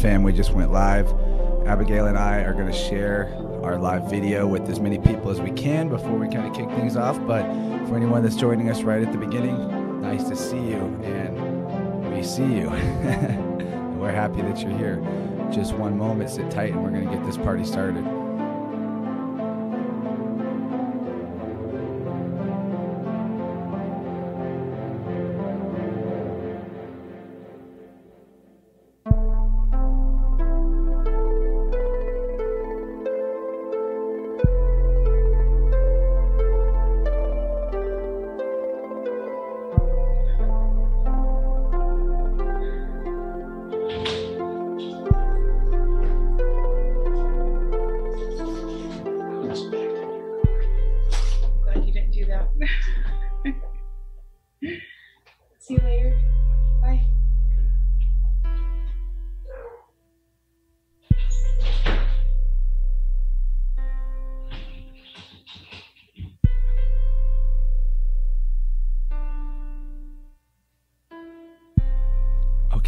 Fam, we just went live. Abigail and I are going to share our live video with as many people as we can before we kind of kick things off. But for anyone that's joining us right at the beginning, nice to see you, and we see you. We're happy that you're here. Just one moment, sit tight, and we're going to get this party started.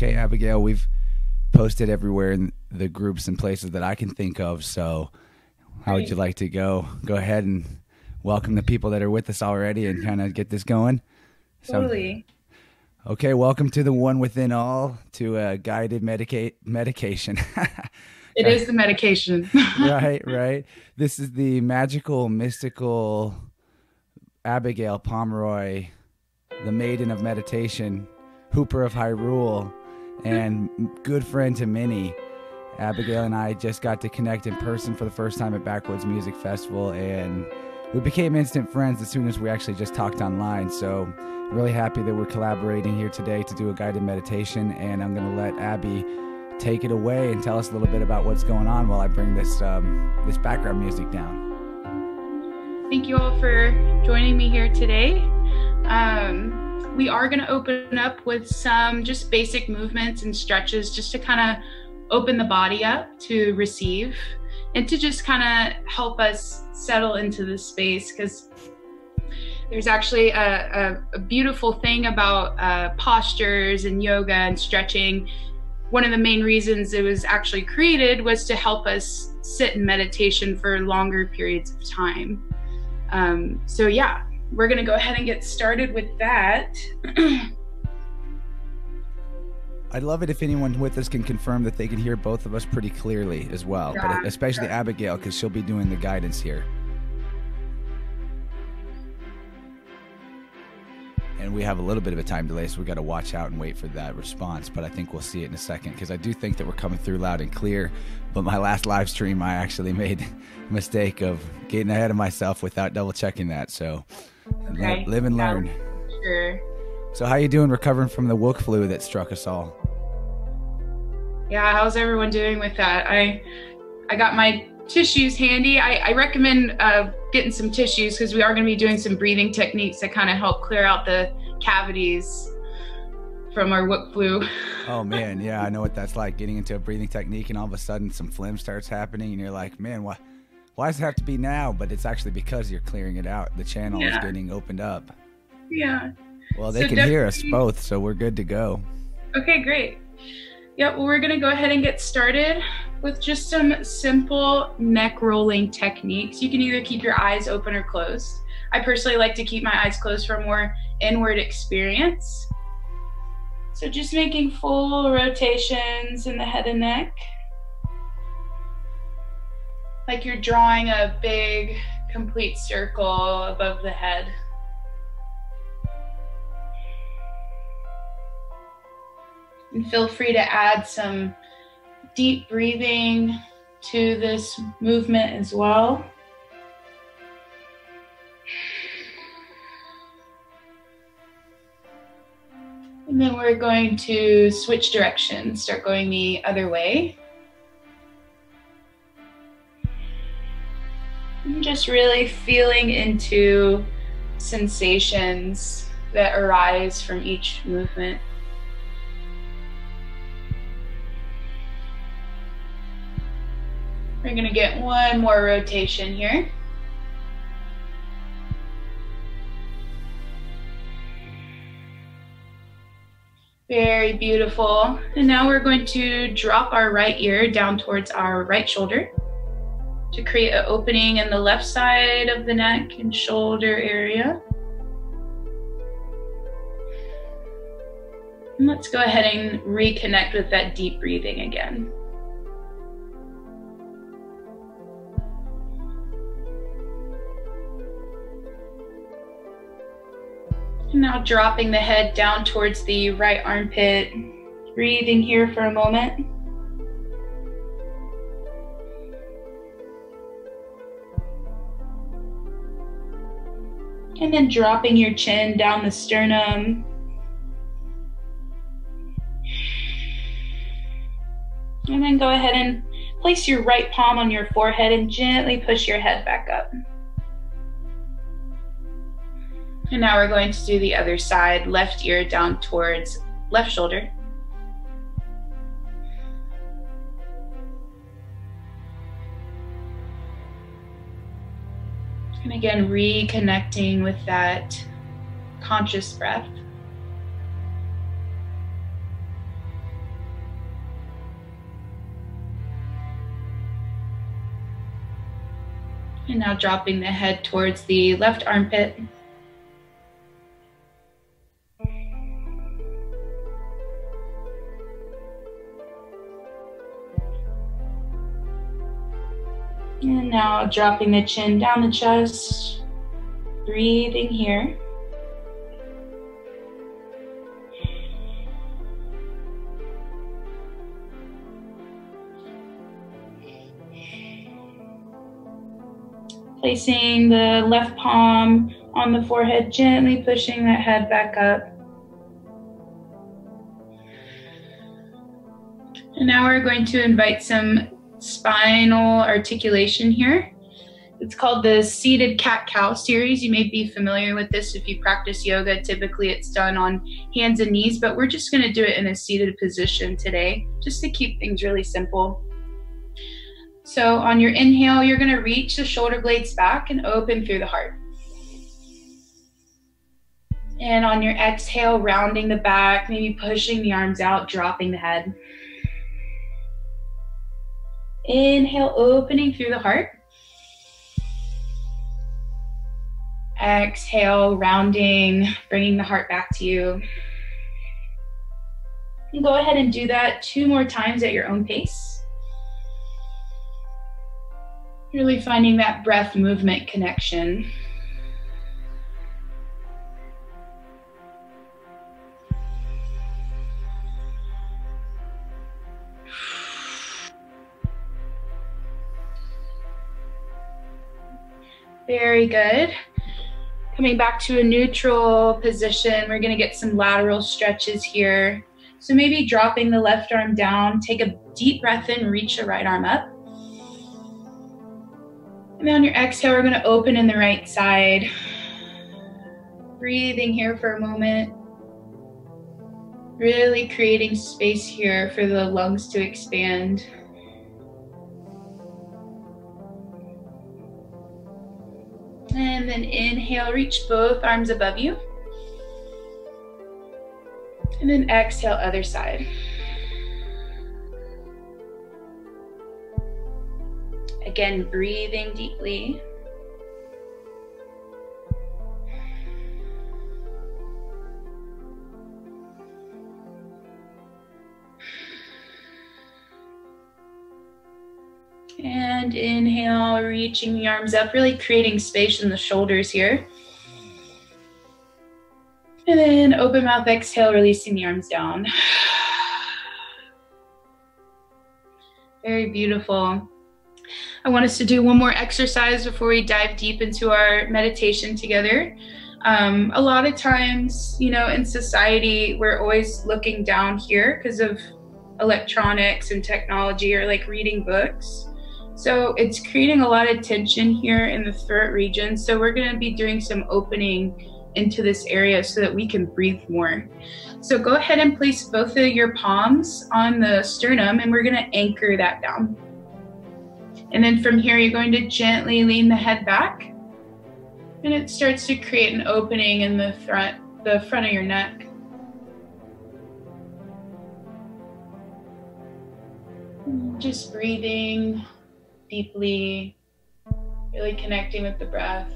Okay, Abigail, we've posted everywhere in the groups and places that I can think of, so how would you like to go ahead and welcome the people that are with us already and kind of get this going? Totally. So, okay, welcome to the One Within All, to a guided medication. It is the medication. Right. This is the magical, mystical Abigail Pomeroy, the Maiden of Meditation, Hooper of Hyrule, and good friend to many. Abigail and I just got to connect in person for the first time at Backwoods Music Festival, and we became instant friends as soon as we actually just talked online. So really happy that we're collaborating here today to do a guided meditation, and I'm going to let Abby take it away and tell us a little bit about what's going on while I bring this background music down. Thank you all for joining me here today. We are going to open up with some just basic movements and stretches just to kind of open the body up to receive and to just kind of help us settle into this space, because there's actually a beautiful thing about postures and yoga and stretching. One of the main reasons it was actually created was to help us sit in meditation for longer periods of time. So yeah. We're going to go ahead and get started with that. I'd love it if anyone with us can confirm that they can hear both of us pretty clearly as well, but especially Abigail, because she'll be doing the guidance here. And we have a little bit of a time delay, so we got to watch out and wait for that response, but I think we'll see it in a second, because I do think that we're coming through loud and clear. But my last live stream, I actually made a mistake of getting ahead of myself without double checking that, so... Okay. Live and learn. Yeah, sure. So how you doing recovering from the Wook flu that struck us all? Yeah, how's everyone doing with that? I got my tissues handy. I recommend getting some tissues, because we are going to be doing some breathing techniques that kind of help clear out the cavities from our Wook flu. Oh man, yeah, I know what that's like, getting into a breathing technique and all of a sudden some phlegm starts happening and you're like, man, why does it have to be now? But it's actually because you're clearing it out. The channel is getting opened up. Yeah. Well, they can hear us both, so we're good to go. Okay, great. Yeah, well, we're going to go ahead and get started with just some simple neck rolling techniques. You can either keep your eyes open or closed. I personally like to keep my eyes closed for a more inward experience. So just making full rotations in the head and neck, like you're drawing a big, complete circle above the head. And feel free to add some deep breathing to this movement as well. And then we're going to switch directions, start going the other way. I'm just really feeling into sensations that arise from each movement. We're going to get one more rotation here. Very beautiful. And now we're going to drop our right ear down towards our right shoulder to create an opening in the left side of the neck and shoulder area. And let's go ahead and reconnect with that deep breathing again. Now dropping the head down towards the right armpit, breathing here for a moment. And then dropping your chin down the sternum. And then go ahead and place your right palm on your forehead and gently push your head back up. And now we're going to do the other side, left ear down towards left shoulder. And again, reconnecting with that conscious breath. And now dropping the head towards the left armpit. And now dropping the chin down the chest, breathing here. Placing the left palm on the forehead, gently pushing that head back up. And now we're going to invite some spinal articulation here. It's called the seated cat-cow series. You may be familiar with this if you practice yoga. Typically it's done on hands and knees, but we're just going to do it in a seated position today just to keep things really simple. So on your inhale, you're going to reach the shoulder blades back and open through the heart. And on your exhale, rounding the back, maybe pushing the arms out, dropping the head. Inhale, opening through the heart. Exhale, rounding, bringing the heart back to you. And go ahead and do that 2 more times at your own pace. Really finding that breath movement connection. Very good. Coming back to a neutral position, we're going to get some lateral stretches here. So maybe dropping the left arm down, take a deep breath in, reach the right arm up. And on your exhale, we're going to open in the right side. Breathing here for a moment. Really creating space here for the lungs to expand. And then inhale, reach both arms above you. And then exhale, other side. Again, breathing deeply. And inhale, reaching the arms up, really creating space in the shoulders here. And then open mouth, exhale, releasing the arms down. Very beautiful. I want us to do one more exercise before we dive deep into our meditation together. A lot of times, you know, in society, we're always looking down here because of electronics and technology or like reading books. So it's creating a lot of tension here in the throat region. So we're going to be doing some opening into this area so that we can breathe more. So go ahead and place both of your palms on the sternum and we're going to anchor that down. And then from here, you're going to gently lean the head back and it starts to create an opening in the front of your neck. Just breathing deeply, really connecting with the breath.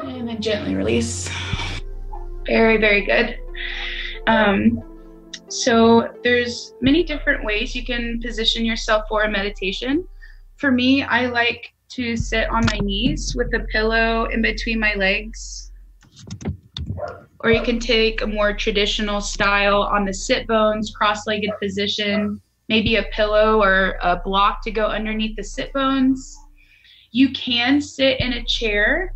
And then gently release. Very, very good. So there's many different ways you can position yourself for a meditation. For me, I like to sit on my knees with a pillow in between my legs. Or you can take a more traditional style on the sit bones, cross-legged position, maybe a pillow or a block to go underneath the sit bones. You can sit in a chair,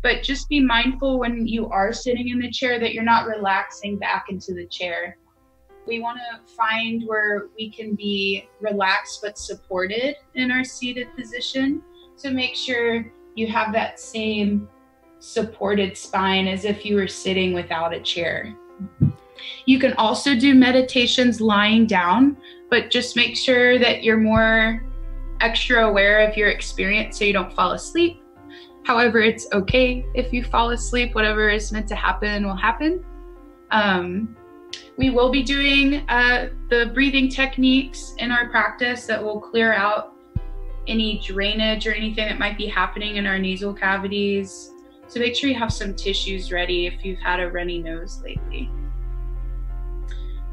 but just be mindful when you are sitting in the chair that you're not relaxing back into the chair. We want to find where we can be relaxed but supported in our seated position. So make sure you have that same supported spine as if you were sitting without a chair. You can also do meditations lying down, but just make sure that you're more extra aware of your experience so you don't fall asleep. However, it's okay if you fall asleep. Whatever is meant to happen will happen. We will be doing the breathing techniques in our practice that will clear out any drainage or anything that might be happening in our nasal cavities. So make sure you have some tissues ready if you've had a runny nose lately.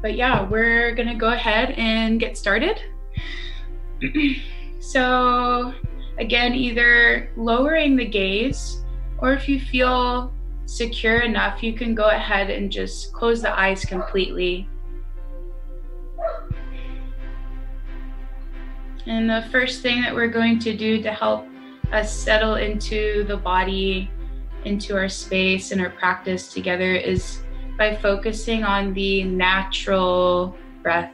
But yeah, we're gonna go ahead and get started. So again, either lowering the gaze, or if you feel secure enough, you can go ahead and just close the eyes completely. And the first thing that we're going to do to help us settle into the body, into our space and our practice together is by focusing on the natural breath.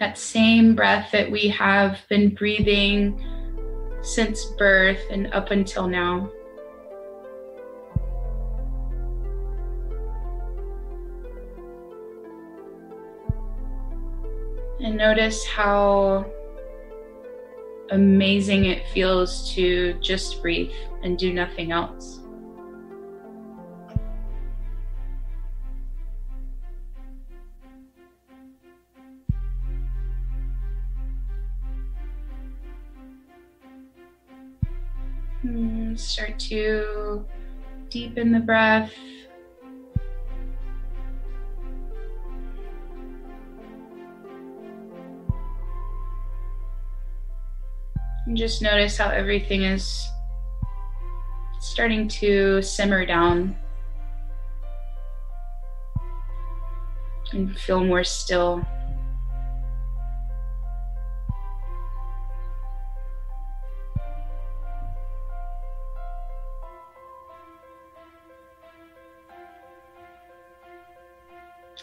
That same breath that we have been breathing since birth and up until now. And notice how amazing it feels to just breathe and do nothing else. Start to deepen the breath. And just notice how everything is starting to simmer down and feel more still.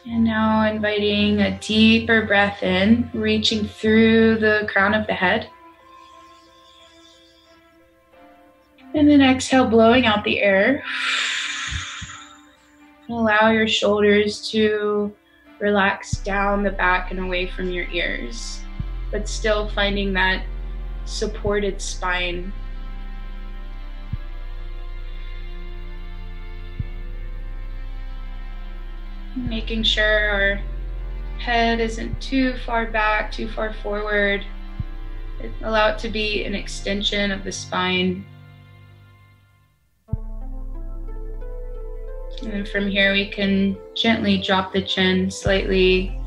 And now inviting a deeper breath in, reaching through the crown of the head. And then exhale, blowing out the air. Allow your shoulders to relax down the back and away from your ears, but still finding that supported spine. Making sure our head isn't too far back, too far forward. Allow it to be an extension of the spine. And then from here, we can gently drop the chin slightly.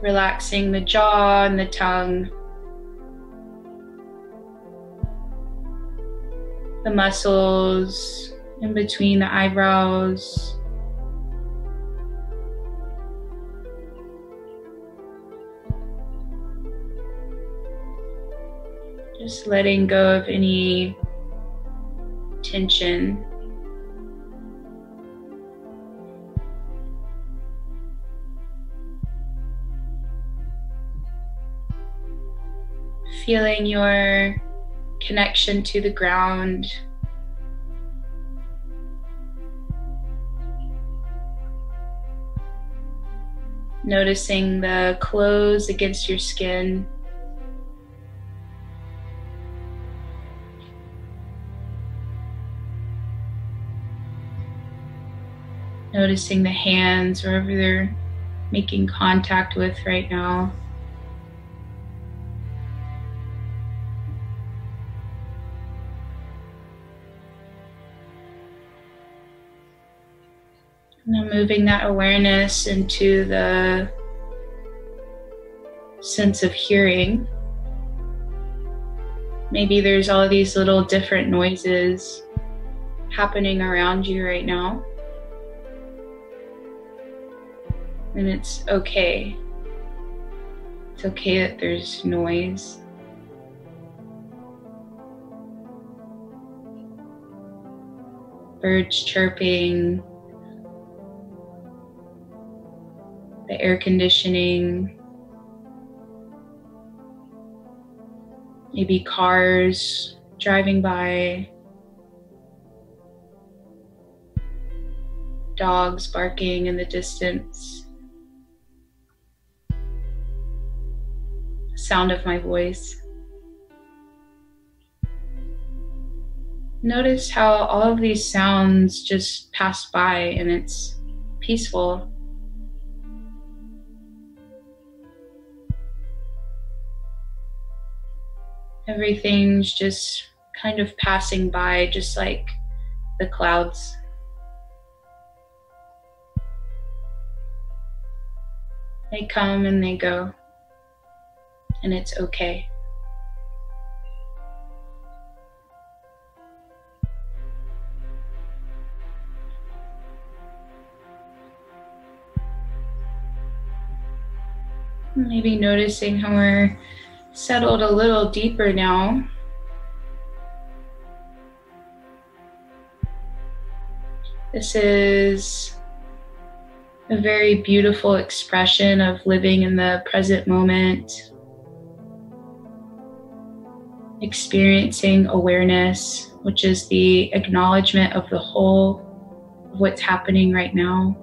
Relaxing the jaw and the tongue. The muscles in between the eyebrows. Just letting go of any tension. Feeling your connection to the ground. Noticing the clothes against your skin. Noticing the hands, wherever they're making contact with right now. Now moving that awareness into the sense of hearing. Maybe there's all these little different noises happening around you right now. And it's okay. It's okay that there's noise. Birds chirping. The air conditioning, maybe cars driving by, dogs barking in the distance, the sound of my voice. Notice how all of these sounds just pass by and it's peaceful. Everything's just kind of passing by, just like the clouds. They come and they go, and it's okay. Maybe noticing how we're settled a little deeper now. This is a very beautiful expression of living in the present moment, experiencing awareness, which is the acknowledgement of the whole, of what's happening right now.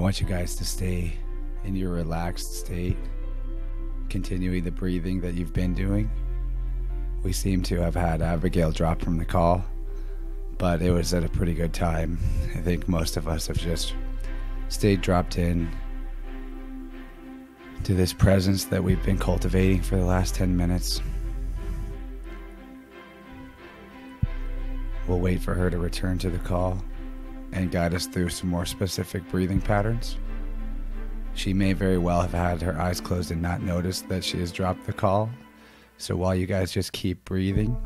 want you guys to stay in your relaxed state, continuing the breathing that you've been doing. We seem to have had Abigail drop from the call, but it was at a pretty good time. I think most of us have just stayed dropped in to this presence that we've been cultivating for the last 10 minutes. We'll wait for her to return to the call and guide us through some more specific breathing patterns. She may very well have had her eyes closed and not noticed that she has dropped the call. So while you guys just keep breathing,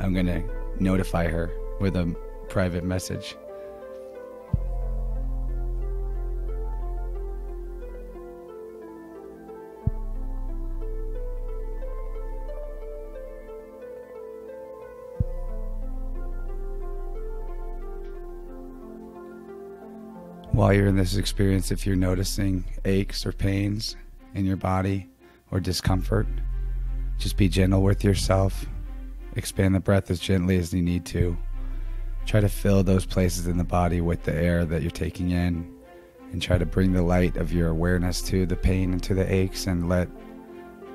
I'm going to notify her with a private message. While you're in this experience, if you're noticing aches or pains in your body or discomfort, just be gentle with yourself. Expand the breath as gently as you need to. Try to fill those places in the body with the air that you're taking in, and try to bring the light of your awareness to the pain and to the aches, and let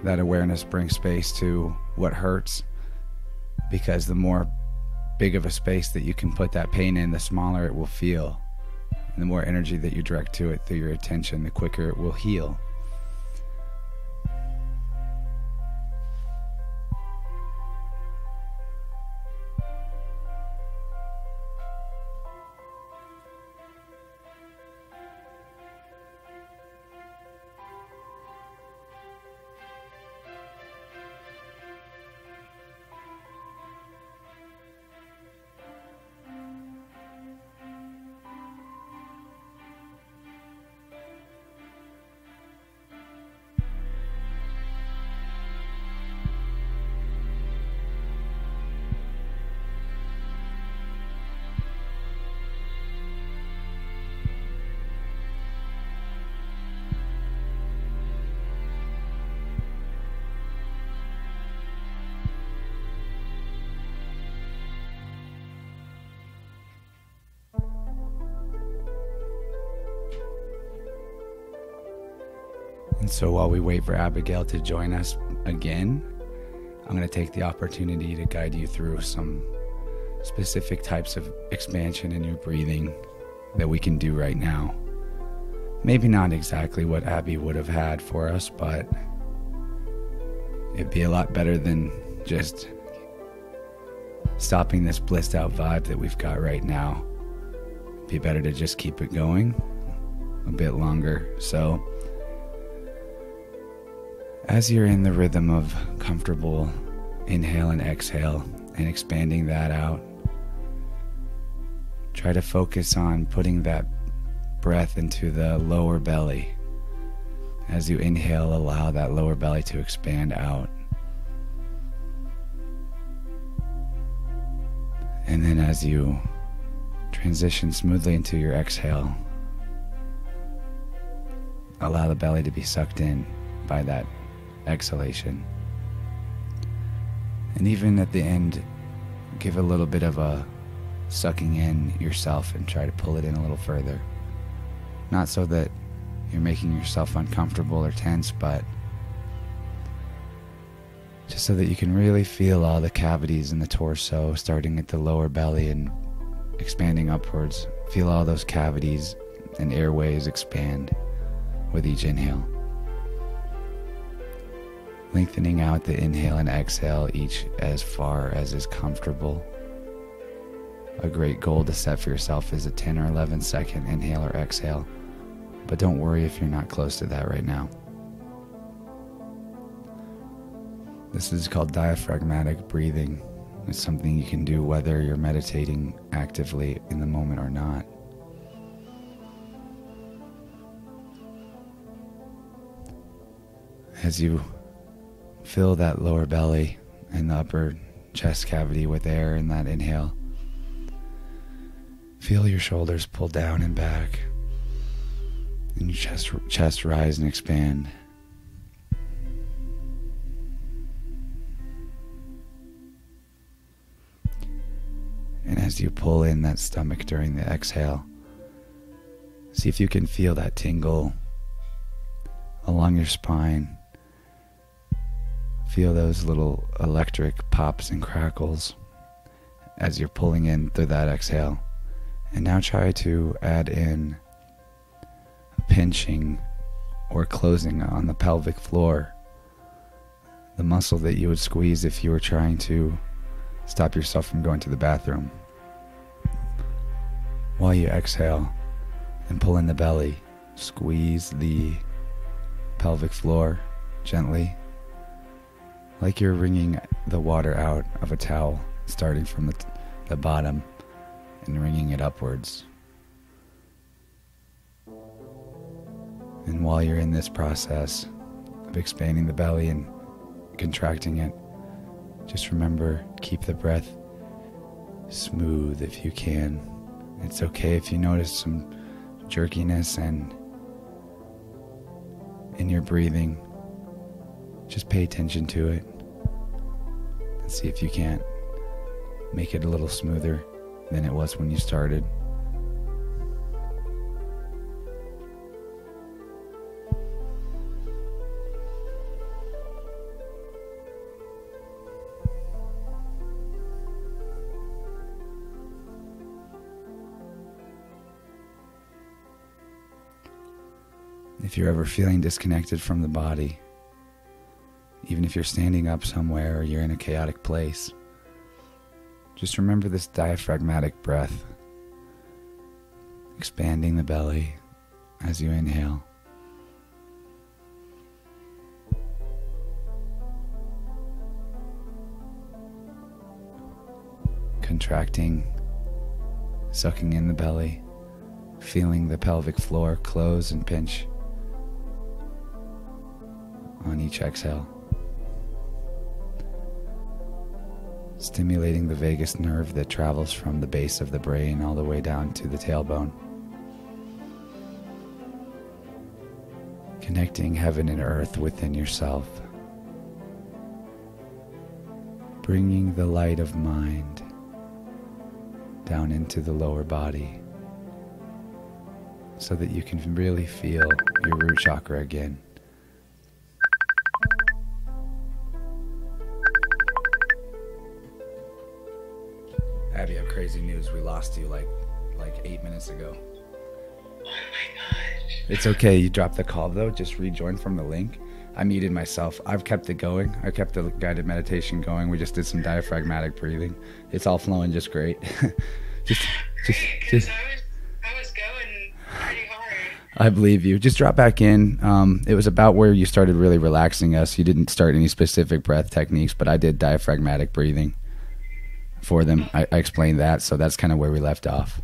that awareness bring space to what hurts, because the more big of a space that you can put that pain in, the smaller it will feel. And the more energy that you direct to it through your attention, the quicker it will heal. So while we wait for Abigail to join us again, I'm going to take the opportunity to guide you through some specific types of expansion in your breathing that we can do right now. Maybe not exactly what Abby would have had for us, but it'd be a lot better than just stopping this blissed out vibe that we've got right now. It'd be better to just keep it going a bit longer. So as you're in the rhythm of comfortable inhale and exhale and expanding that out, try to focus on putting that breath into the lower belly. As you inhale, allow that lower belly to expand out. And then as you transition smoothly into your exhale, allow the belly to be sucked in by that exhalation. And even at the end, give a little bit of a sucking in yourself and try to pull it in a little further. Not so that you're making yourself uncomfortable or tense, but just so that you can really feel all the cavities in the torso, starting at the lower belly and expanding upwards. Feel all those cavities and airways expand with each inhale. Lengthening out the inhale and exhale, each as far as is comfortable. A great goal to set for yourself is a 10 or 11 second inhale or exhale, but don't worry if you're not close to that right now. This is called diaphragmatic breathing. It's something you can do whether you're meditating actively in the moment or not. As you fill that lower belly and the upper chest cavity with air in that inhale, feel your shoulders pull down and back, and your chest rise and expand. And as you pull in that stomach during the exhale, See if you can feel that tingle along your spine. Feel those little electric pops and crackles as you're pulling in through that exhale. And now try to add in a pinching or closing on the pelvic floor, the muscle that you would squeeze if you were trying to stop yourself from going to the bathroom. While you exhale and pull in the belly, squeeze the pelvic floor gently, like you're wringing the water out of a towel, starting from the bottom and wringing it upwards. And while you're in this process of expanding the belly and contracting it, just remember, keep the breath smooth if you can. It's okay if you notice some jerkiness and in your breathing. Just pay attention to it and see if you can't make it a little smoother than it was when you started. If you're ever feeling disconnected from the body, even if you're standing up somewhere or you're in a chaotic place, just remember this diaphragmatic breath, expanding the belly as you inhale. Contracting, sucking in the belly, feeling the pelvic floor close and pinch on each exhale, stimulating the vagus nerve that travels from the base of the brain all the way down to the tailbone, connecting heaven and earth within yourself, bringing the light of mind down into the lower body so that you can really feel your root chakra again. Abby, I have crazy news. We lost you like 8 minutes ago. Oh my gosh. It's okay. You dropped the call though. Just rejoin from the link. I muted myself. I've kept it going. I kept the guided meditation going. We just did some diaphragmatic breathing. It's all flowing just great. just. I was going pretty hard. I believe you. Just drop back in. It was about where you started really relaxing us. You didn't start any specific breath techniques, but I did diaphragmatic breathing for them. I explained that, so that's kind of where we left off.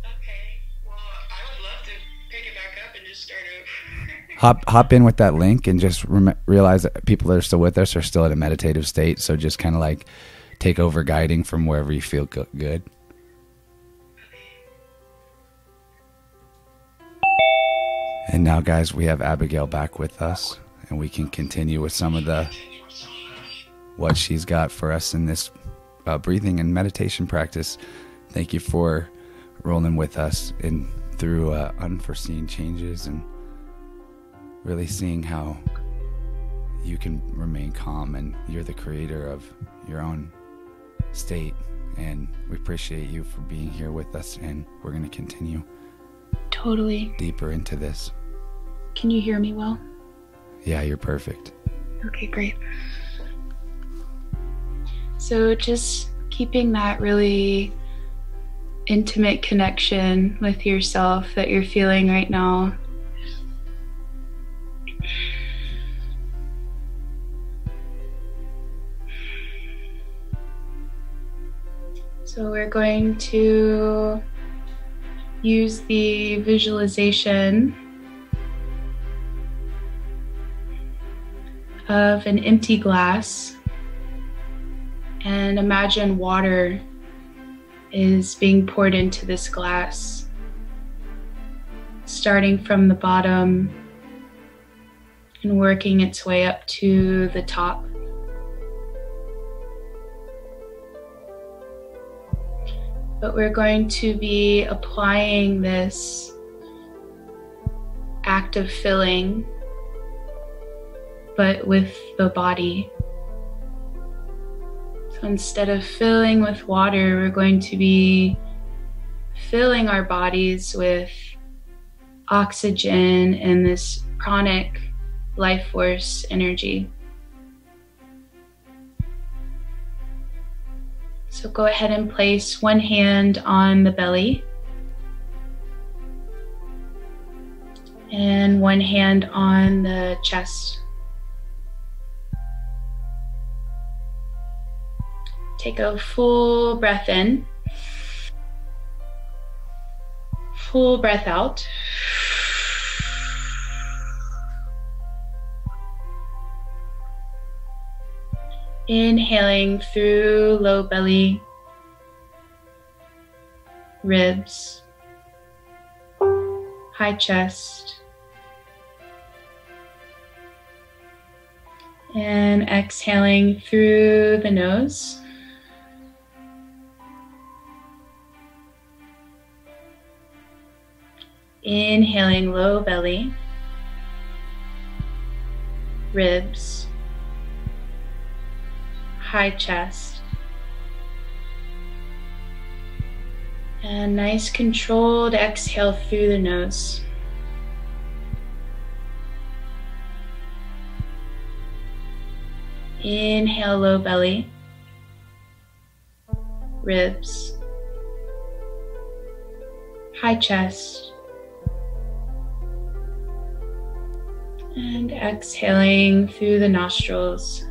Okay. Well, I would love to pick it back up and just start over. hop in with that link and just realize that people that are still with us are still in a meditative state, so just kind of like take over guiding from wherever you feel good. Okay. And now, guys, we have Abigail back with us, and we can continue with some of the what she's got for us in this breathing and meditation practice. Thank you for rolling with us in through unforeseen changes and really seeing how you can remain calm, and you're the creator of your own state, and we appreciate you for being here with us, and we're going to continue totally deeper into this. Can you hear me well? Yeah, you're perfect. Okay, great. So just keeping that really intimate connection with yourself that you're feeling right now. So we're going to use the visualization of an empty glass. And imagine water is being poured into this glass, starting from the bottom and working its way up to the top. But we're going to be applying this act of filling, but with the body. So instead of filling with water, we're going to be filling our bodies with oxygen and this pranic life force energy. So go ahead and place one hand on the belly and one hand on the chest. Take a full breath in, full breath out. Inhaling through low belly, ribs, high chest, and exhaling through the nose. Inhaling low belly, ribs, high chest, and nice controlled exhale through the nose. Inhale low belly, ribs, high chest, and exhaling through the nostrils.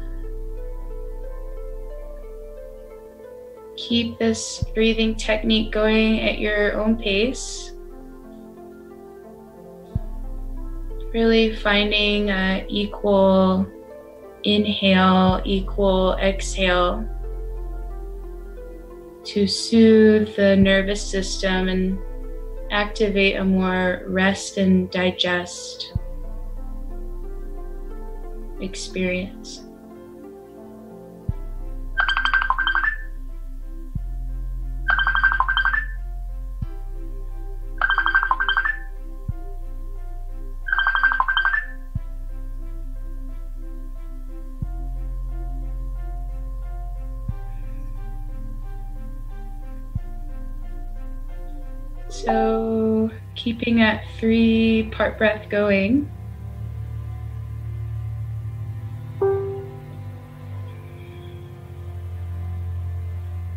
Keep this breathing technique going at your own pace. Really finding an equal inhale, equal exhale to soothe the nervous system and activate a more rest and digest experience. So keeping that 3-part breath going. We're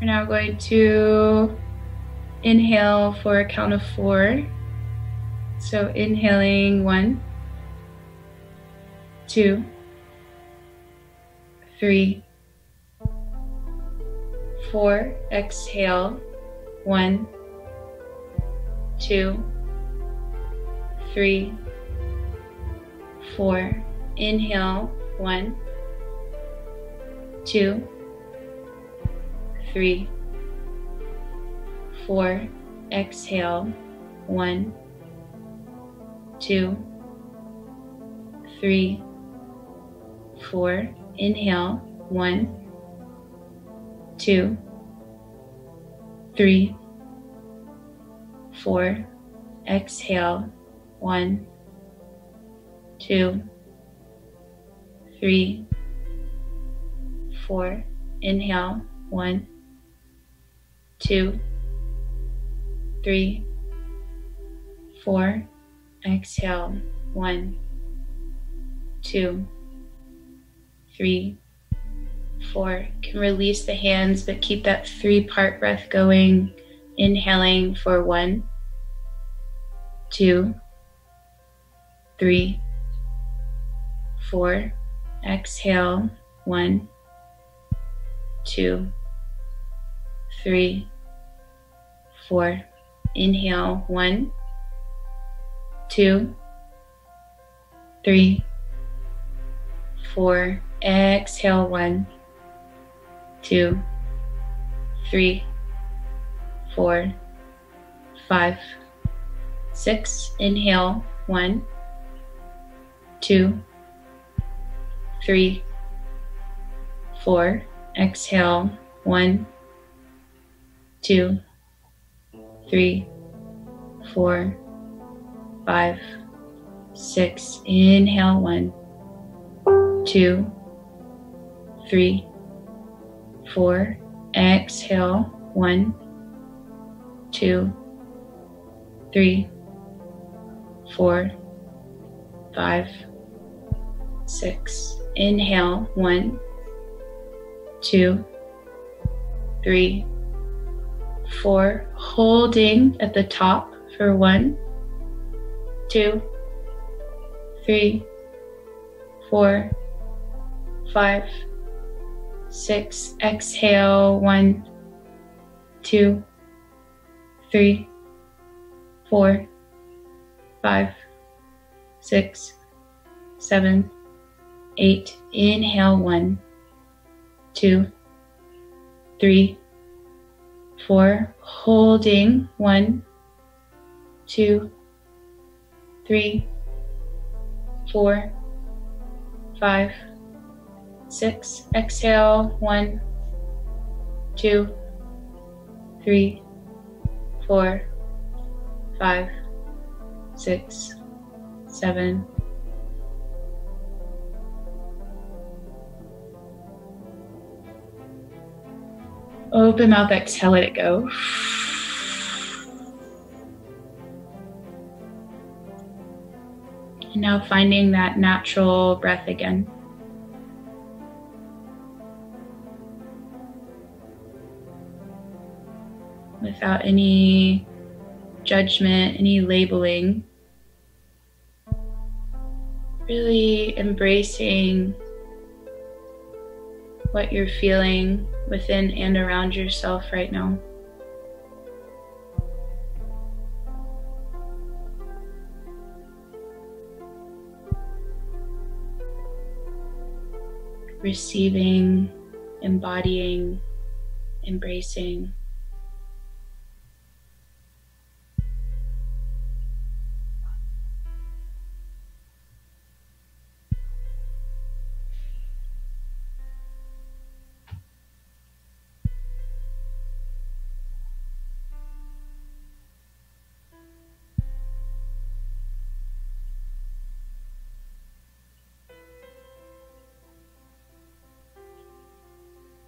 now going to inhale for a count of 4. So inhaling 1, 2, 3, 4. Exhale 1, 2, 3, 4. Inhale 1, 2, 3, 4. Exhale 1, 2, 3, 4. Inhale 1, 2, 3, 4. Exhale 1, 2, 3, 4. Inhale 1, 2, 3, 4. Exhale 1, 2, 3, 4. You can release the hands, but keep that 3-part breath going. Inhaling for 1, 2, 3, 4. Exhale 1, 2, 3, 4. Inhale 1, 2, 3, 4. Exhale 1, 2, 3, 4, 5, 6. Inhale 1, 2, 3, 4. Exhale 1, 2, 3, 4, 5, 6. Inhale, 1, 2, 3, 4. Exhale, 1, 2, 3, 4, 5, 6. Inhale, 1, 2, 3, 4. Holding at the top for 1, 2, 3, 4, 5, 6. Exhale, 1, 2, 3, 4, 5, 6, 7, 8. Inhale, 1, 2, 3, 4. Holding, 1, 2, 3, 4, 5, 6. Exhale, 1, 2, 3, 4, 5, 6, 7. Open mouth, exhale, let it go. And now finding that natural breath again. Without any judgment, any labeling. Really embracing what you're feeling within and around yourself right now. Receiving, embodying, embracing.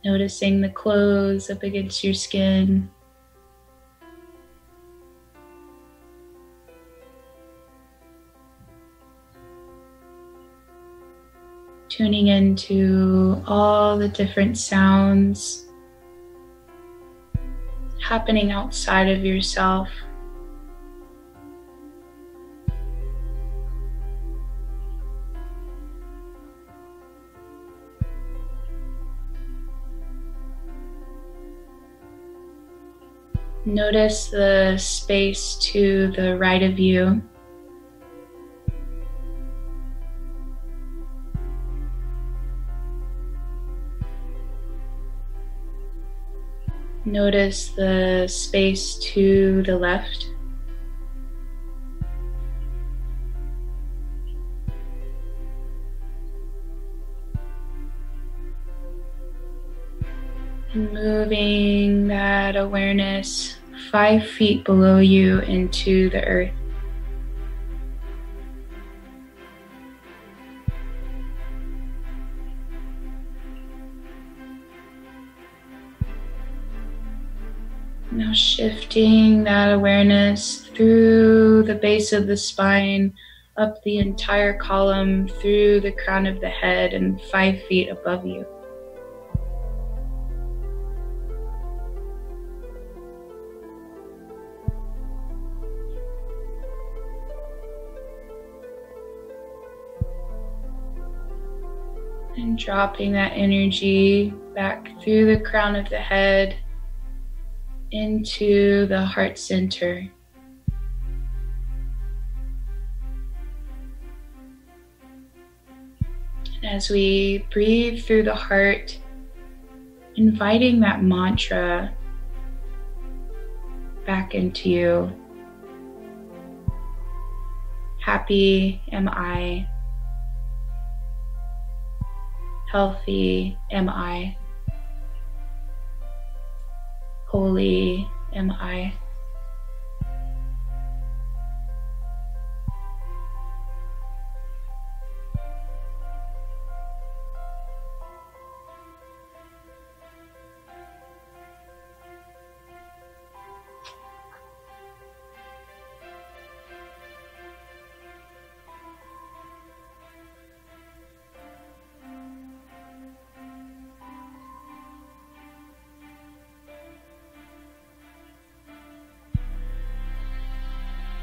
Noticing the clothes up against your skin. Tuning into all the different sounds happening outside of yourself. Notice the space to the right of you. Notice the space to the left. And moving that awareness 5 feet below you into the earth. Now shifting that awareness through the base of the spine, up the entire column, through the crown of the head, and 5 feet above you. And dropping that energy back through the crown of the head into the heart center. And as we breathe through the heart, inviting that mantra back into you. Happy am I. Healthy am I. Holy am I.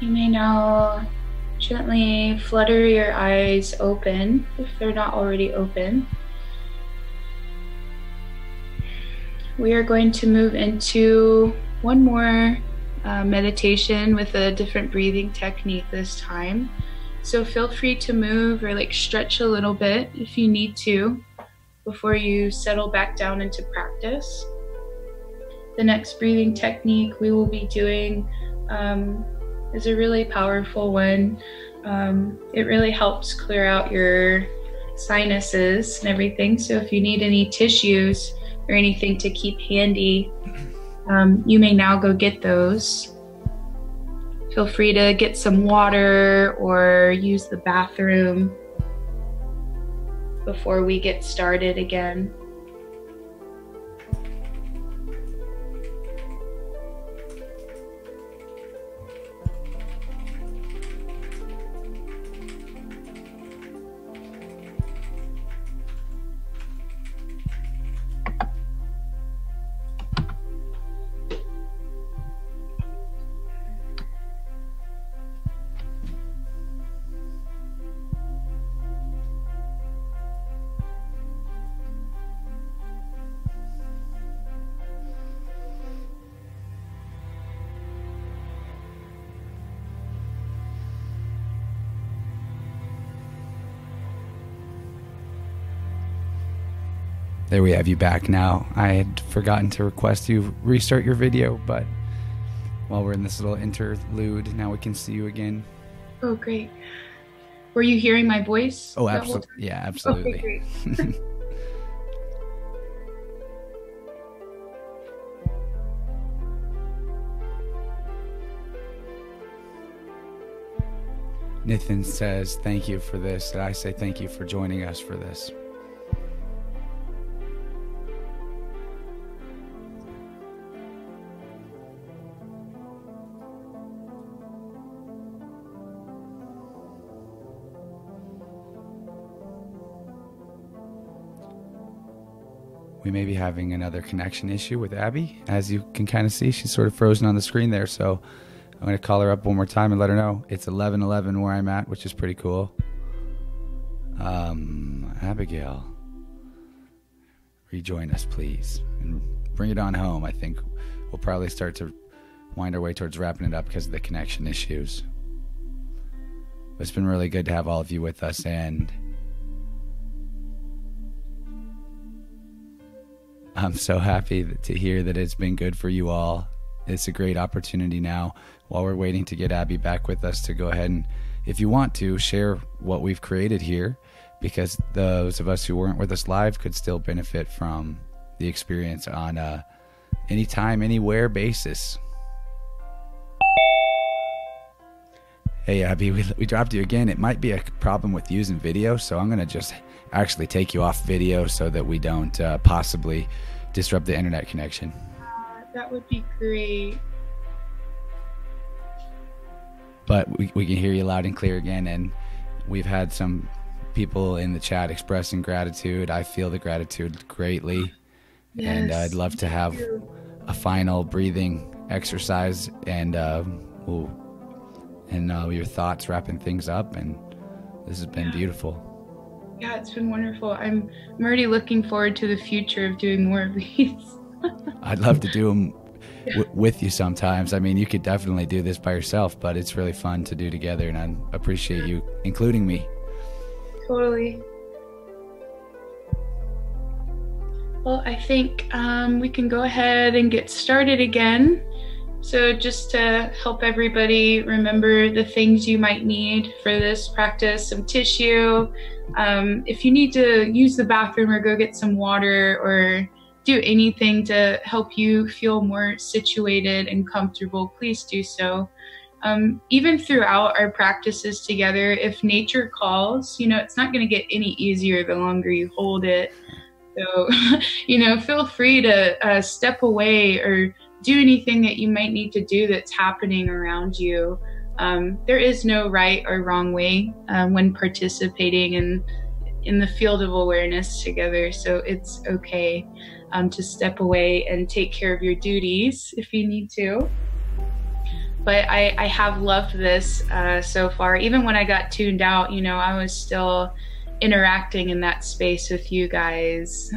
You may now gently flutter your eyes open, if they're not already open. We are going to move into one more meditation with a different breathing technique this time. So feel free to move or stretch a little bit if you need to before you settle back down into practice. The next breathing technique we will be doing is a really powerful one. It really helps clear out your sinuses and everything. So if you need any tissues or anything to keep handy, you may now go get those. Feel free to get some water or use the bathroom before we get started again. There we have you back now. I had forgotten to request you restart your video, but while we're in this little interlude, now we can see you again. Oh, great. Were you hearing my voice? Oh, absolutely. Yeah, absolutely. Okay, great. Nathan says, thank you for this. And I say, thank you for joining us for this. We may be having another connection issue with Abby. As you can kind of see, she's sort of frozen on the screen there. So I'm going to call her up one more time and let her know. It's 11:11 where I'm at, which is pretty cool. Abigail, rejoin us, please. And bring it on home. I think we'll probably start to wind our way towards wrapping it up because of the connection issues. But it's been really good to have all of you with us, and I'm so happy to hear that it's been good for you all. It's a great opportunity now, while we're waiting to get Abby back with us, to go ahead and, if you want to, share what we've created here, because those of us who weren't with us live could still benefit from the experience on a anytime, anywhere basis. Hey, Abby, we dropped you again. It might be a problem with using video, so I'm going to just actually take you off video so that we don't possibly disrupt the internet connection. That would be great. But we can hear you loud and clear again, and we've had some people in the chat expressing gratitude. I feel the gratitude greatly, yes, and I'd love to have a final breathing exercise, and your thoughts wrapping things up, and this has been beautiful. Yeah, it's been wonderful. I'm already looking forward to the future of doing more of these. I'd love to do them with you sometimes. I mean, you could definitely do this by yourself, but it's really fun to do together, and I appreciate you including me. Totally. Well, I think we can go ahead and get started again. So just to help everybody remember the things you might need for this practice, some tissue. If you need to use the bathroom or go get some water or do anything to help you feel more situated and comfortable, please do so. Even throughout our practices together, if nature calls, it's not going to get any easier the longer you hold it. So, feel free to step away or do anything that you might need to do that's happening around you. There is no right or wrong way when participating in the field of awareness together. So it's okay to step away and take care of your duties if you need to. But I have loved this so far. Even when I got tuned out, you know, I was still interacting in that space with you guys.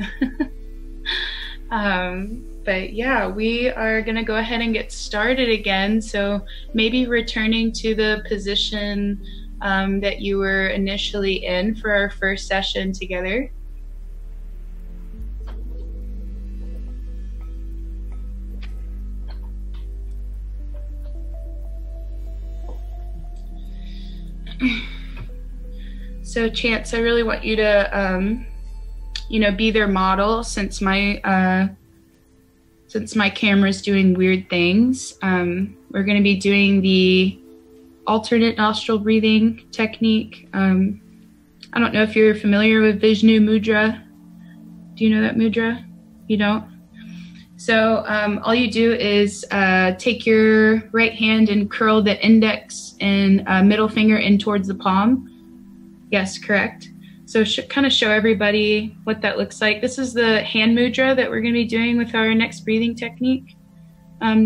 But yeah, we are going to go ahead and get started again. So maybe returning to the position that you were initially in for our first session together. So Chance, I really want you to, you know, be their model since my camera's doing weird things. We're going to be doing the alternate nostril breathing technique. I don't know if you're familiar with Vishnu Mudra. Do you know that mudra? You don't? So all you do is take your right hand and curl the index and middle finger in towards the palm. Yes, correct. So kind of show everybody what that looks like. This is the hand mudra that we're going to be doing with our next breathing technique,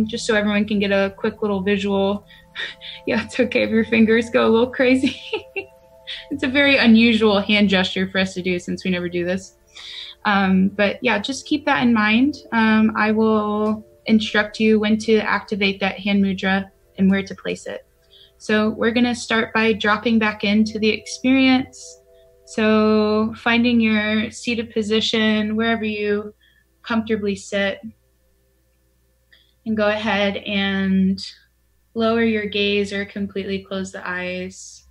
just so everyone can get a quick little visual. Yeah, it's okay if your fingers go a little crazy. It's a very unusual hand gesture for us to do since we never do this. But yeah, just keep that in mind. I will instruct you when to activate that hand mudra and where to place it. So we're going to start by dropping back into the experience. So finding your seated position, wherever you comfortably sit, and go ahead and lower your gaze or completely close the eyes.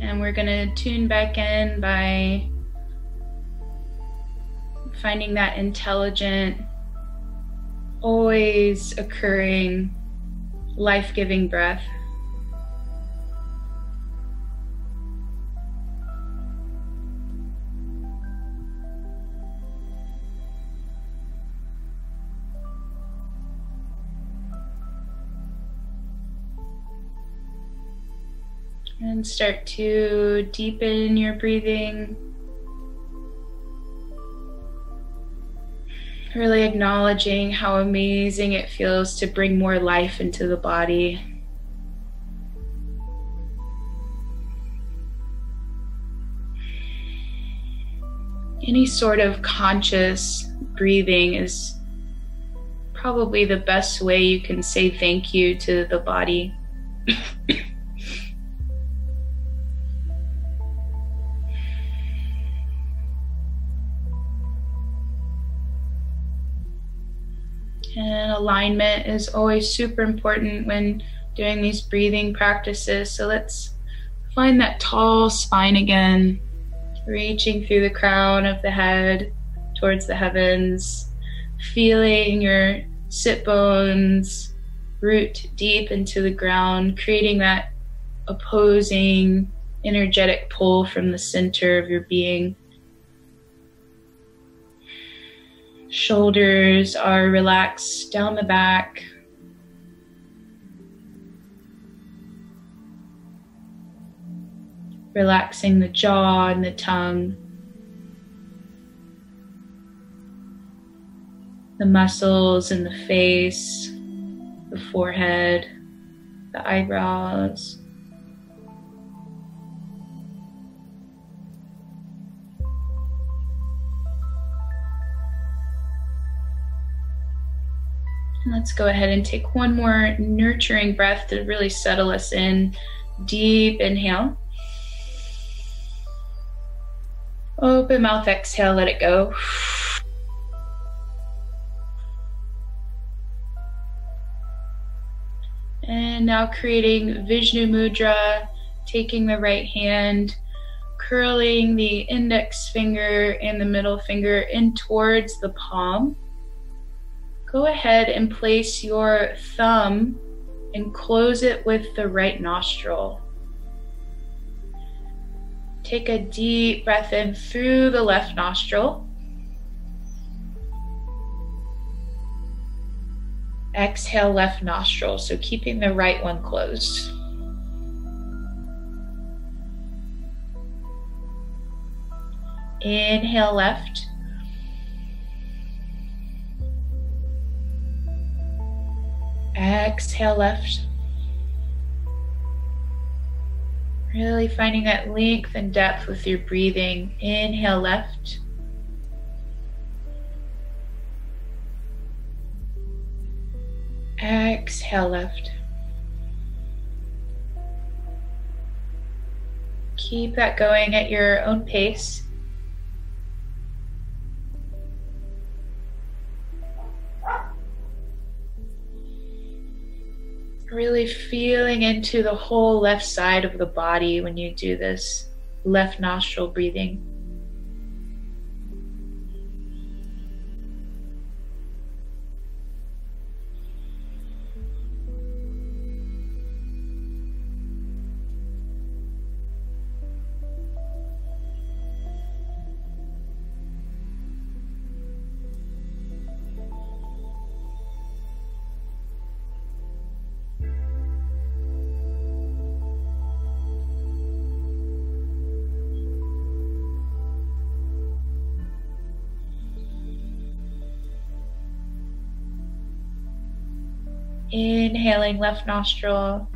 And we're going to tune back in by finding that intelligent, always occurring, life-giving breath. And start to deepen your breathing. Really acknowledging how amazing it feels to bring more life into the body. Any sort of conscious breathing is probably the best way you can say thank you to the body. And alignment is always super important when doing these breathing practices. So let's find that tall spine again, reaching through the crown of the head towards the heavens, feeling your sit bones root deep into the ground, creating that opposing energetic pull from the center of your being. Shoulders are relaxed down the back. Relaxing the jaw and the tongue. The muscles in the face, the forehead, the eyebrows. Let's go ahead and take one more nurturing breath to really settle us in. Deep inhale. Open mouth, exhale, let it go. And now creating Vishnu Mudra, taking the right hand, curling the index finger and the middle finger in towards the palm. Go ahead and place your thumb and close it with the right nostril. Take a deep breath in through the left nostril. Exhale, left nostril, so keeping the right one closed. Inhale, left. Exhale, left. Really finding that length and depth with your breathing. Inhale, left. Exhale, left. Keep that going at your own pace. Really feeling into the whole left side of the body when you do this left nostril breathing. Inhaling left nostril,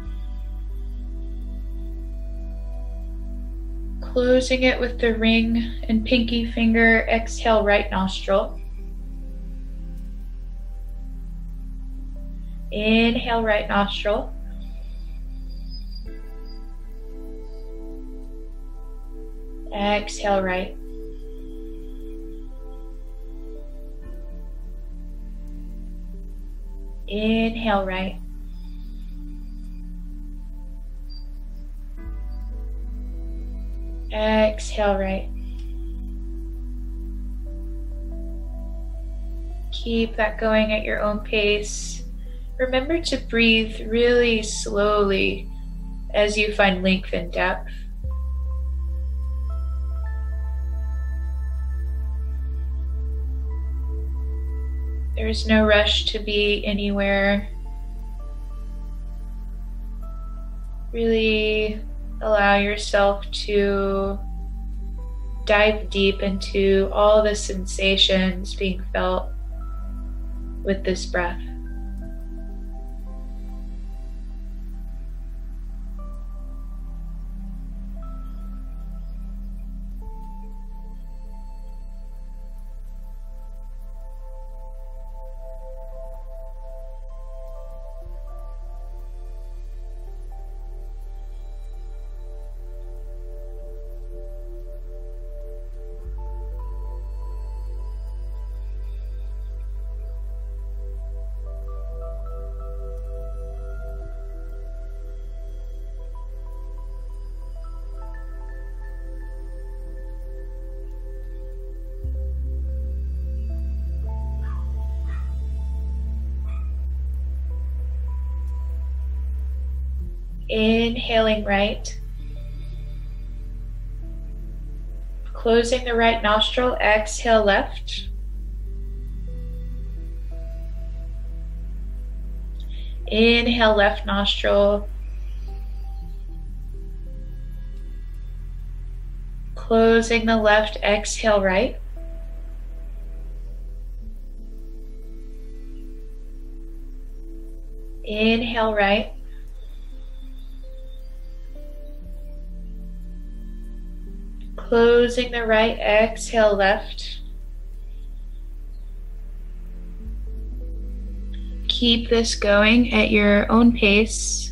closing it with the ring and pinky finger. Exhale, right nostril. Inhale, right nostril. Exhale, right. Inhale, right. Exhale, right. Keep that going at your own pace. Remember to breathe really slowly as you find length and depth. There's no rush to be anywhere. Really allow yourself to dive deep into all the sensations being felt with this breath. Inhaling right, closing the right nostril. Exhale, left. Inhale, left nostril, closing the left. Exhale, right. Inhale, right. Closing the right, exhale, left. Keep this going at your own pace.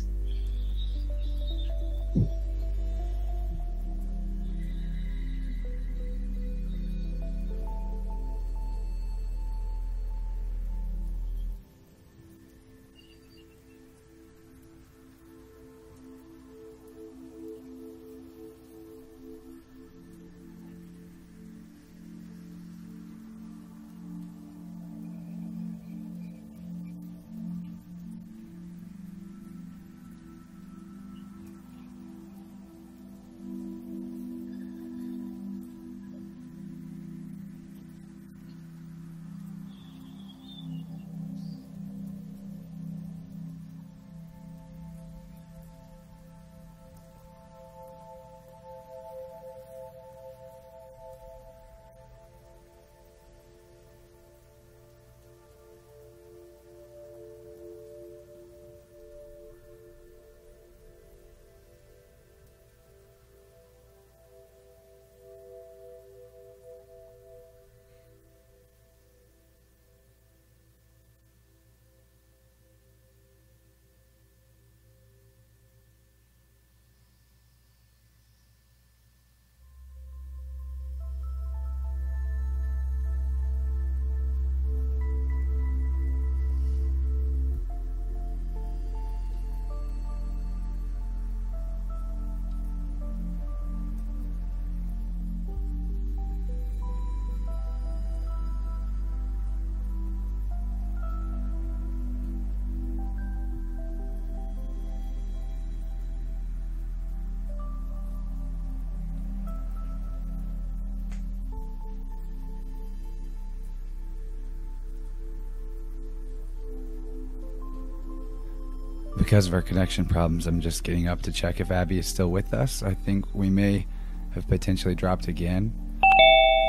because of our connection problems, I'm just getting up to check if Abby is still with us. I think we may have potentially dropped again.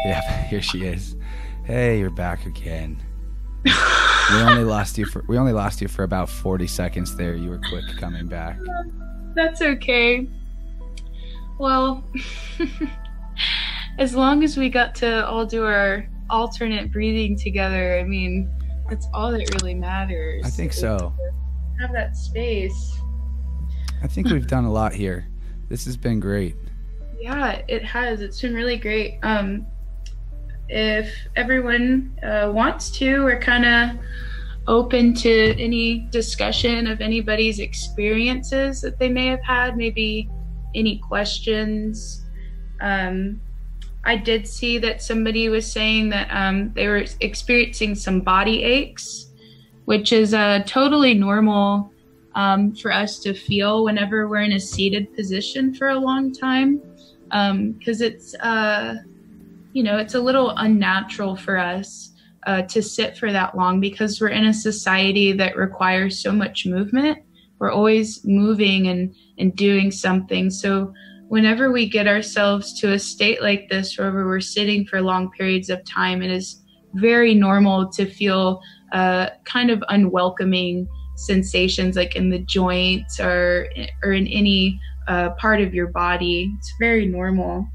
Yeah, here she is. Hey, you're back again. We only lost you for about 40 seconds there. You were quick coming back. That's okay. Well, as long as we got to all do our alternate breathing together, I mean, that's all that really matters. I think so. Have that space. I think we've done a lot here. This has been great. Yeah, it has. It's been really great. If everyone wants to, we're kind of open to any discussion of anybody's experiences that they may have had, maybe any questions. I did see that somebody was saying that they were experiencing some body aches, which is totally normal for us to feel whenever we're in a seated position for a long time, because it's you know, it's a little unnatural for us to sit for that long, because we're in a society that requires so much movement. We're always moving and doing something. So whenever we get ourselves to a state like this, where we're sitting for long periods of time, it is very normal to feel kind of unwelcoming sensations, like in the joints or in any part of your body. It's very normal.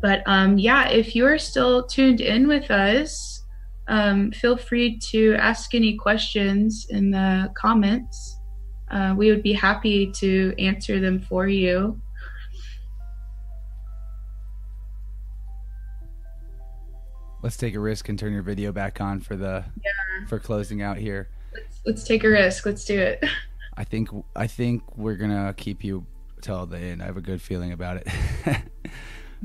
But yeah, if you're still tuned in with us, feel free to ask any questions in the comments. We would be happy to answer them for you. Let's take a risk and turn your video back on for closing out here. Let's take a risk. Let's do it. I think we're gonna keep you till the end. I have a good feeling about it.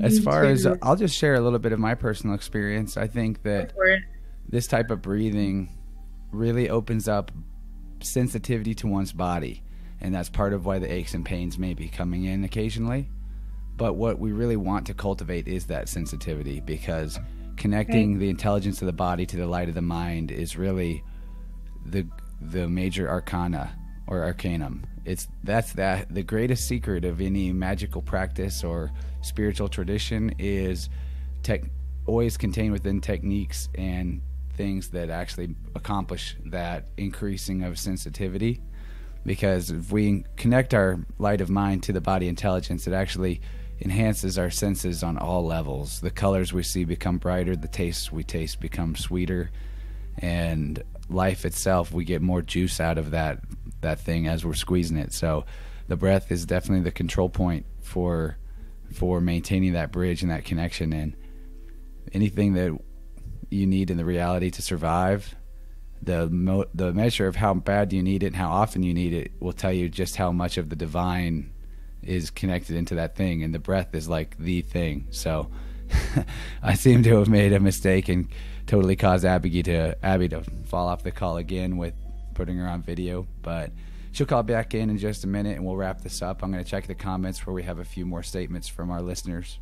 As far as, I'll just share a little bit of my personal experience. I think that this type of breathing really opens up sensitivity to one's body. And that's part of why the aches and pains may be coming in occasionally. But what we really want to cultivate is that sensitivity, because connecting the intelligence of the body to the light of the mind is really the major arcana or arcanum. The greatest secret of any magical practice or spiritual tradition is always contained within techniques and things that actually accomplish that increasing of sensitivity. Because if we connect our light of mind to the body intelligence, it actually enhances our senses on all levels. The colors we see become brighter, the tastes we taste become sweeter, and life itself, we get more juice out of that thing as we're squeezing it. So the breath is definitely the control point for maintaining that bridge and that connection, and anything that you need in the reality to survive, the measure of how bad you need it and how often you need it will tell you just how much of the divine is connected into that thing, and the breath is like the thing. So I seem to have made a mistake and totally caused Abby to fall off the call again with putting her on video, but she'll call back in just a minute and we'll wrap this up. I'm going to check the comments where we have a few more statements from our listeners.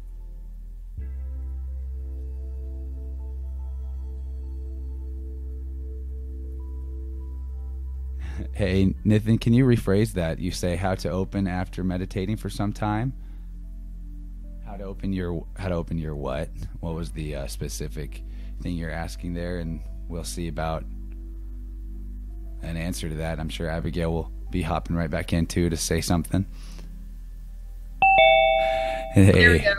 Hey, Nathan, can you rephrase that? You say how to open after meditating for some time. How to open your what? What was the specific thing you're asking there? And we'll see about an answer to that. I'm sure Abigail will be hopping right back in too to say something. Hey. There we go.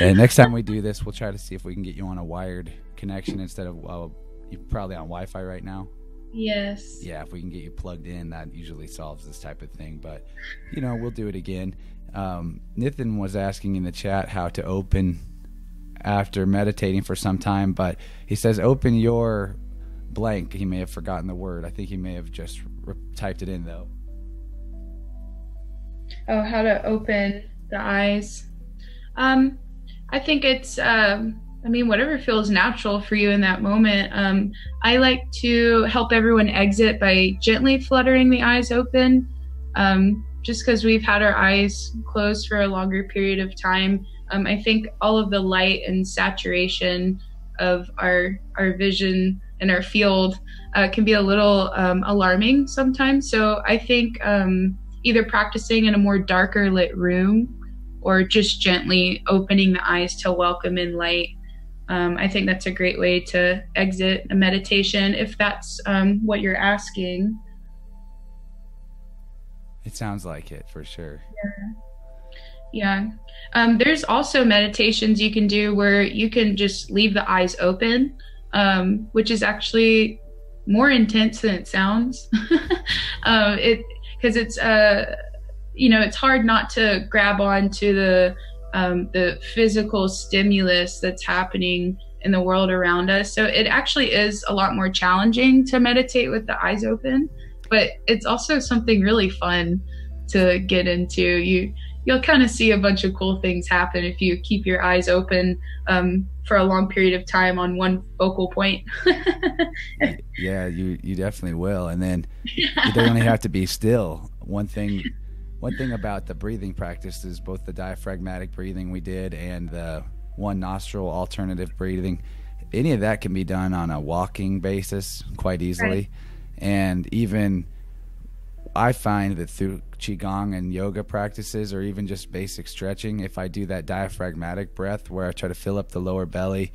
And next time we do this, we'll try to see if we can get you on a wired connection instead of, well, you're probably on Wi-Fi right now. Yes. Yeah, if we can get you plugged in, that usually solves this type of thing. But, you know, we'll do it again. Nathan was asking in the chat how to open after meditating for some time, but he says open your blank. He may have forgotten the word. I think he may have just typed it in, though. Oh, how to open the eyes. I think it's... I mean, whatever feels natural for you in that moment. I like to help everyone exit by gently fluttering the eyes open. Just because we've had our eyes closed for a longer period of time, I think all of the light and saturation of our vision in our field can be a little alarming sometimes. So I think either practicing in a more darker lit room or just gently opening the eyes to welcome in light. I think that's a great way to exit a meditation, if that's what you're asking. It sounds like it, for sure. Yeah. There's also meditations you can do where you can just leave the eyes open, which is actually more intense than it sounds. Because it's, you know, it's hard not to grab on to the physical stimulus that's happening in the world around us. So it actually is a lot more challenging to meditate with the eyes open, but it's also something really fun to get into. You'll kind of see a bunch of cool things happen if you keep your eyes open for a long period of time on one focal point. Yeah, you definitely will. And then you don't only have to be still. One thing about the breathing practice is both the diaphragmatic breathing we did and the one nostril alternative breathing. Any of that can be done on a walking basis quite easily. Right. And even I find that through Qigong and yoga practices, or even just basic stretching, if I do that diaphragmatic breath where I try to fill up the lower belly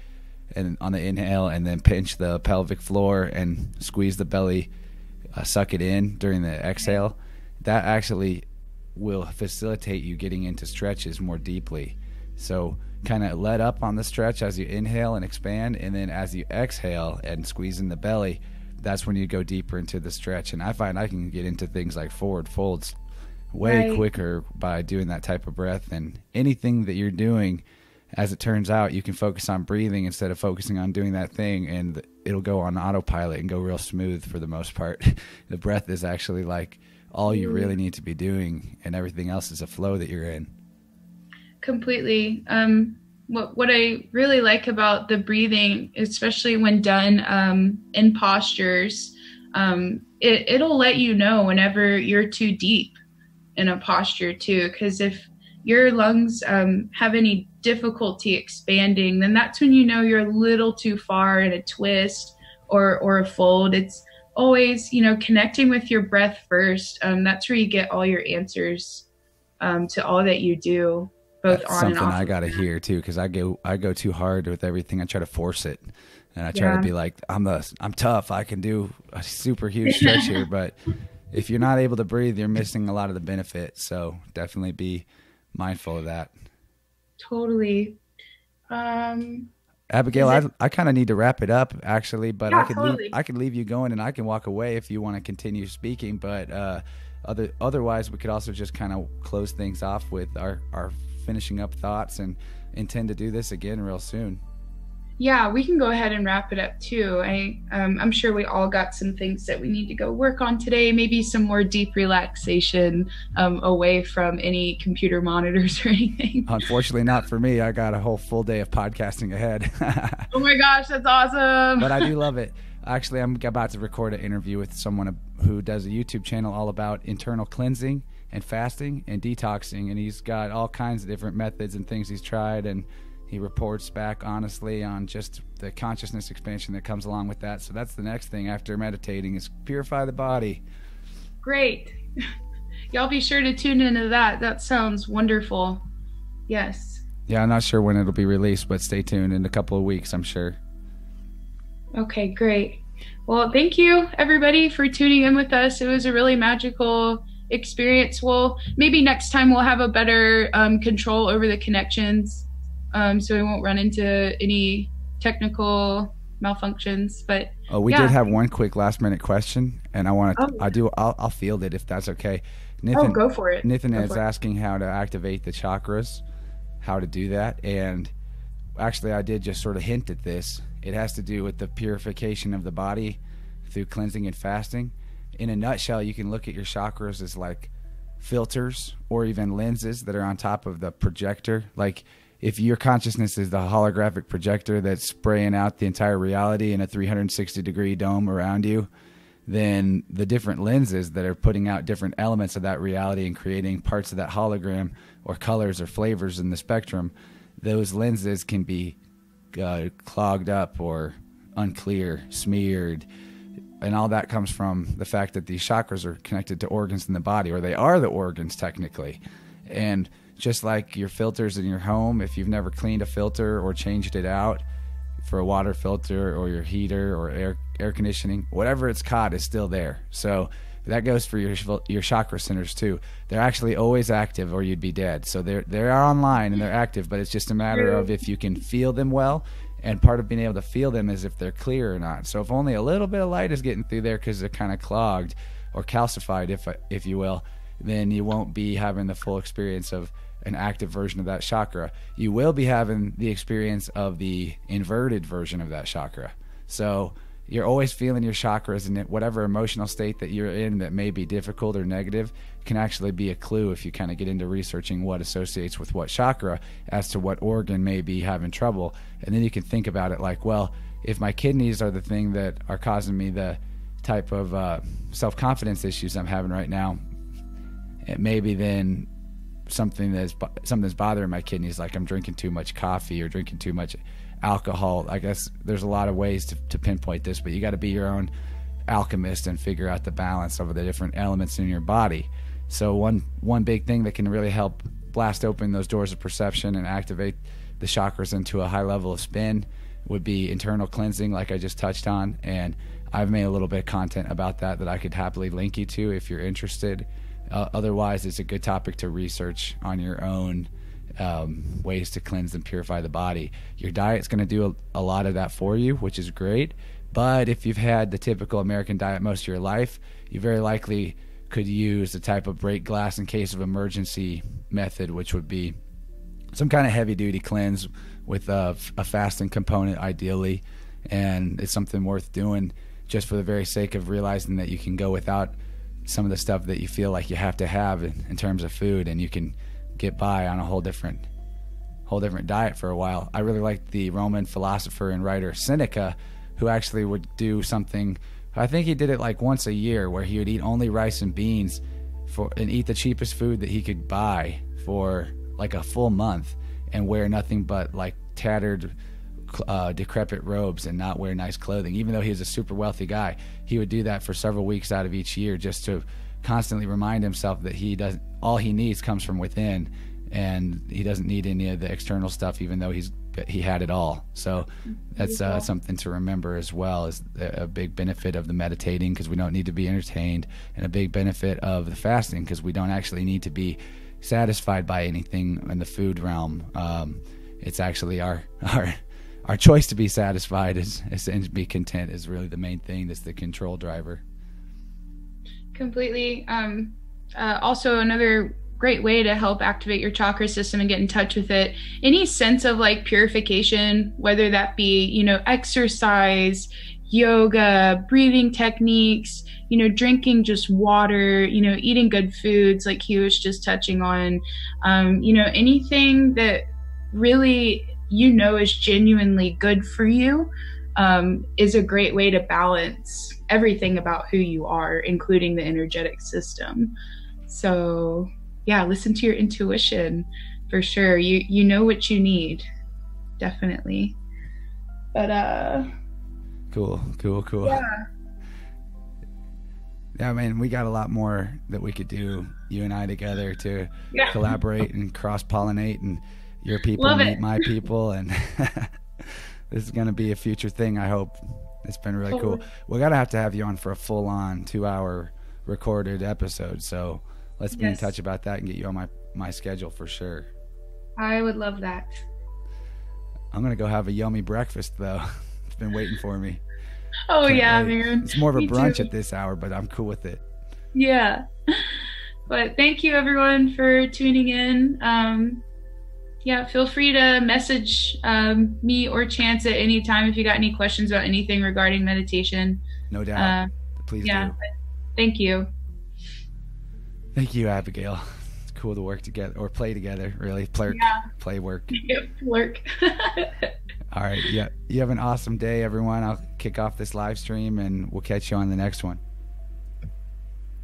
and on the inhale and then pinch the pelvic floor and squeeze the belly, suck it in during the exhale, that actually will facilitate you getting into stretches more deeply. So kind of let up on the stretch as you inhale and expand, and then as you exhale and squeeze in the belly, that's when you go deeper into the stretch. And I find I can get into things like forward folds way quicker by doing that type of breath. And anything that you're doing, as it turns out, you can focus on breathing instead of focusing on doing that thing, and it'll go on autopilot and go real smooth for the most part. The breath is actually like all you really need to be doing, and everything else is a flow that you're in. Completely. What I really like about the breathing, especially when done in postures, it'll let you know whenever you're too deep in a posture too, because if your lungs have any difficulty expanding, then that's when you know you're a little too far in a twist or a fold. It's always, you know, connecting with your breath first. That's where you get all your answers to all that you do, both that's on and off. Something I gotta hear too, because I go too hard with everything. I try to force it, and I try to be like, I'm tough. I can do a super huge stretch here. But if you're not able to breathe, you're missing a lot of the benefit. So definitely be mindful of that. Totally. Abigail, I kind of need to wrap it up, actually, but yeah, I could leave you going, and I can walk away if you want to continue speaking. But otherwise, we could also just kind of close things off with our finishing up thoughts, and intend to do this again real soon. Yeah, we can go ahead and wrap it up too. I'm sure we all got some things that we need to go work on today, maybe some more deep relaxation away from any computer monitors or anything. Unfortunately, not for me. I got a whole full day of podcasting ahead. Oh my gosh, that's awesome. But I do love it. Actually, I'm about to record an interview with someone who does a YouTube channel all about internal cleansing and fasting and detoxing. And he's got all kinds of different methods and things he's tried, and he reports back honestly on just the consciousness expansion that comes along with that. So that's the next thing after meditating, is purify the body. Great. Y'all be sure to tune into that. That sounds wonderful. Yes. Yeah, I'm not sure when it'll be released, but stay tuned in a couple of weeks, I'm sure. Okay, great. Well, thank you everybody for tuning in with us. It was a really magical experience. Well, maybe next time we'll have a better control over the connections. So we won't run into any technical malfunctions, but we did have one quick last-minute question, and I want to. I'll field it if that's okay. Nathan, go for it. Nathan is asking how to activate the chakras, how to do that, and actually I did just sort of hint at this. It has to do with the purification of the body through cleansing and fasting. In a nutshell, you can look at your chakras as like filters or even lenses that are on top of the projector, like. If your consciousness is the holographic projector that's spraying out the entire reality in a 360-degree dome around you, then the different lenses that are putting out different elements of that reality and creating parts of that hologram or colors or flavors in the spectrum, those lenses can be clogged up or unclear, smeared. And all that comes from the fact that these chakras are connected to organs in the body, or they are the organs technically. And just like your filters in your home, if you've never cleaned a filter or changed it out for a water filter or your heater or air conditioning, whatever it's caught is still there. So that goes for your chakra centers too. They're actually always active, or you'd be dead. So they are online and they're active, but it's just a matter of if you can feel them well. And part of being able to feel them is if they're clear or not. So if only a little bit of light is getting through there because they're kind of clogged or calcified, if you will, then you won't be having the full experience of an active version of that chakra. You will be having the experience of the inverted version of that chakra. So you're always feeling your chakras, and whatever emotional state that you're in that may be difficult or negative can actually be a clue, if you kind of get into researching what associates with what chakra, as to what organ may be having trouble. And then you can think about it like, well, if my kidneys are the thing that are causing me the type of self-confidence issues I'm having right now, it may be then something's bothering my kidneys, like I'm drinking too much coffee or drinking too much alcohol. I guess there's a lot of ways to pinpoint this, but you got to be your own alchemist and figure out the balance of the different elements in your body. So one big thing that can really help blast open those doors of perception and activate the chakras into a high level of spin would be internal cleansing, like I just touched on. And I've made a little bit of content about that I could happily link you to if you're interested. Otherwise, it's a good topic to research on your own. Ways to cleanse and purify the body. Your diet's going to do a lot of that for you, which is great. But if you've had the typical American diet most of your life, you very likely could use the type of break glass in case of emergency method, which would be some kind of heavy duty cleanse with a fasting component ideally. And it's something worth doing just for the very sake of realizing that you can go without some of the stuff that you feel like you have to have in terms of food, and you can get by on a whole different diet for a while. I really liked the Roman philosopher and writer Seneca, who actually would do something, I think he did it like once a year, where he would eat only rice and beans and eat the cheapest food that he could buy for like a full month, and wear nothing but like tattered decrepit robes and not wear nice clothing. Even though he was a super wealthy guy, he would do that for several weeks out of each year just to constantly remind himself that all he needs comes from within, and he doesn't need any of the external stuff, even though he had it all. So that's something to remember as well, is a big benefit of the meditating, because we don't need to be entertained, and a big benefit of the fasting, because we don't actually need to be satisfied by anything in the food realm. It's actually our choice to be satisfied and to be content is really the main thing that's the control driver. Completely. Also, another great way to help activate your chakra system and get in touch with it, any sense of like purification, whether that be, exercise, yoga, breathing techniques, drinking just water, eating good foods like he was just touching on, anything that really, is genuinely good for you, is a great way to balance everything about who you are, including the energetic system. So yeah, listen to your intuition for sure. You know what you need, definitely. But cool. Yeah, I mean, we got a lot more that we could do, you and I together, to collaborate and cross-pollinate, and your people meet my people, and this is going to be a future thing, I hope. It's been really cool. We're going to have you on for a full-on 2-hour recorded episode. So let's be in touch about that and get you on my schedule for sure. I would love that. I'm going to go have a yummy breakfast, though. It's been waiting for me. Oh, yeah, man. It's more of a brunch at this hour, but I'm cool with it. Yeah. But thank you, everyone, for tuning in. Yeah, feel free to message me or Chance at any time if you got any questions about anything regarding meditation. No doubt. Please do. Thank you. Thank you, Abigail. It's cool to work together, or play together, really. Play work. Yep, work. All right. Yeah. You have an awesome day, everyone. I'll kick off this live stream, and we'll catch you on the next one.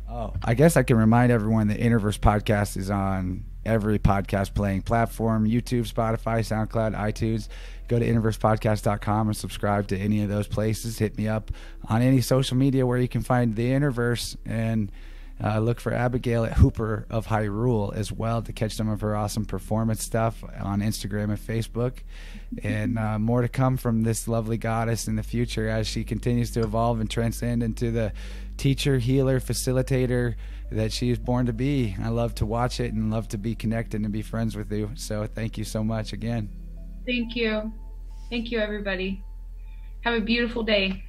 Oh, I guess I can remind everyone that InnerVerse Podcast is on every podcast playing platform, YouTube, Spotify, SoundCloud, iTunes. Go to InnerVersePodcast.com and subscribe to any of those places. Hit me up on any social media where you can find the InnerVerse, and look for Abigail at Hooper of Hyrule as well to catch some of her awesome performance stuff on Instagram and Facebook. And more to come from this lovely goddess in the future as she continues to evolve and transcend into the teacher, healer, facilitator that she is born to be. I love to watch it and love to be connected and be friends with you. So thank you so much again. Thank you. Thank you, everybody. Have a beautiful day.